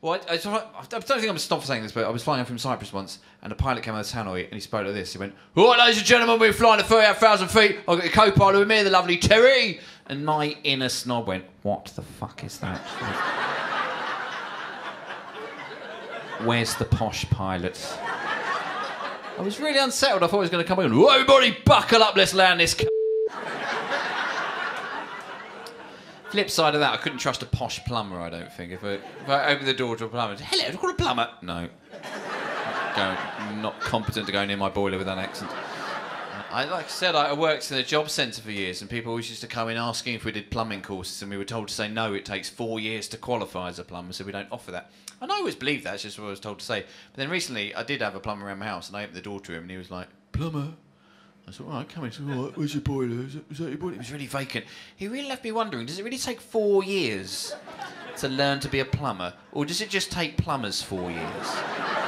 Well, I don't think I'm stopped for saying this, but I was flying from Cyprus once, and a pilot came out of Tanoi, and he spoke like this. He went, "All right, ladies and gentlemen, we're flying to 38,000 feet. I've got your co-pilot with me, the lovely Terry." And my inner snob went, "What the fuck is that?" Where's the posh pilot? I was really unsettled. I thought he was going to come in. "Whoa, everybody, buckle up. Let's land this." Flip side of that, I couldn't trust a posh plumber, I don't think. If I open the door to a plumber, "Hello, I've got a plumber." No. I'm not competent to go near my boiler with that accent. Like I said, I worked in a job centre for years, and people always used to come in asking if we did plumbing courses, and we were told to say no, it takes 4 years to qualify as a plumber, so we don't offer that. And I always believed that, it's just what I was told to say. But then recently, I did have a plumber around my house, and I opened the door to him, and he was like, "Plumber?" I said, "All right, come in." He said, "All right, where's your boiler? Is that your boiler?" It was really vacant. He really left me wondering, does it really take 4 years to learn to be a plumber? Or does it just take plumbers 4 years?